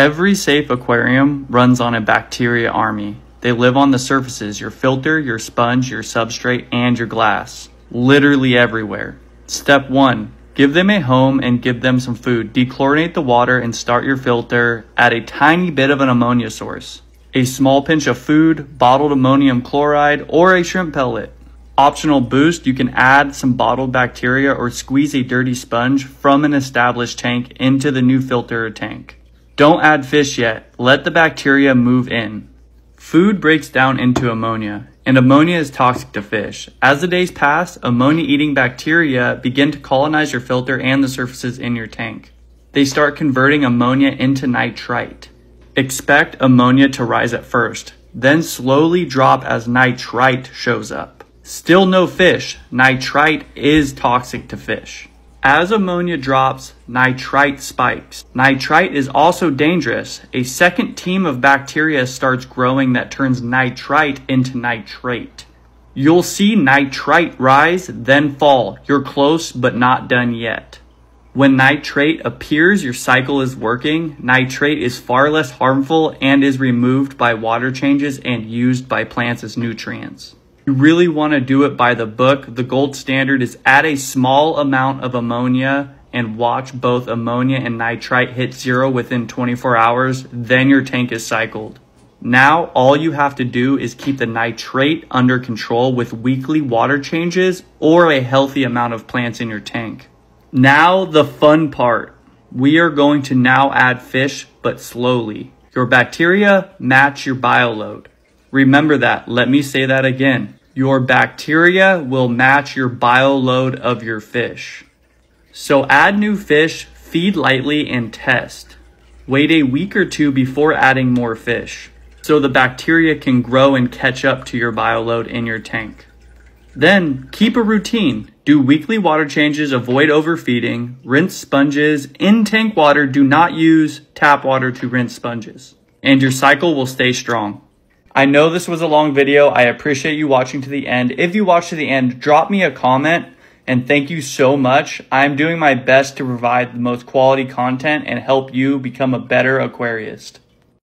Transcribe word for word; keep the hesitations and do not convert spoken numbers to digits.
Every safe aquarium runs on a bacteria army. They live on the surfaces, your filter, your sponge, your substrate, and your glass. Literally everywhere. Step one, give them a home and give them some food. Dechlorinate the water and start your filter. Add a tiny bit of an ammonia source. A small pinch of food, bottled ammonium chloride, or a shrimp pellet. Optional boost, you can add some bottled bacteria or squeeze a dirty sponge from an established tank into the new filter or tank. Don't add fish yet. Let the bacteria move in. Food breaks down into ammonia, and ammonia is toxic to fish. As the days pass, ammonia-eating bacteria begin to colonize your filter and the surfaces in your tank. They start converting ammonia into nitrite. Expect ammonia to rise at first, then slowly drop as nitrite shows up. Still no fish. Nitrite is toxic to fish. As ammonia drops, nitrite spikes. Nitrite is also dangerous. A second team of bacteria starts growing that turns nitrite into nitrate. You'll see nitrite rise, then fall. You're close, but not done yet. When nitrate appears, your cycle is working. Nitrate is far less harmful and is removed by water changes and used by plants as nutrients. You really want to do it by the book. The gold standard is add a small amount of ammonia and watch both ammonia and nitrite hit zero within twenty-four hours, then your tank is cycled. Now all you have to do is keep the nitrate under control with weekly water changes or a healthy amount of plants in your tank. Now the fun part. We are going to now add fish, but slowly. Your bacteria match your bioload. Remember that. Let me say that again. Your bacteria will match your bio load of your fish. So add new fish, feed lightly, and test. Wait a week or two before adding more fish, so the bacteria can grow and catch up to your bio load in your tank. Then keep a routine. Do weekly water changes, avoid overfeeding, rinse sponges. In tank water, do not use tap water to rinse sponges. And your cycle will stay strong. I know this was a long video. I appreciate you watching to the end. If you watched to the end, drop me a comment and thank you so much. I'm doing my best to provide the most quality content and help you become a better aquarist.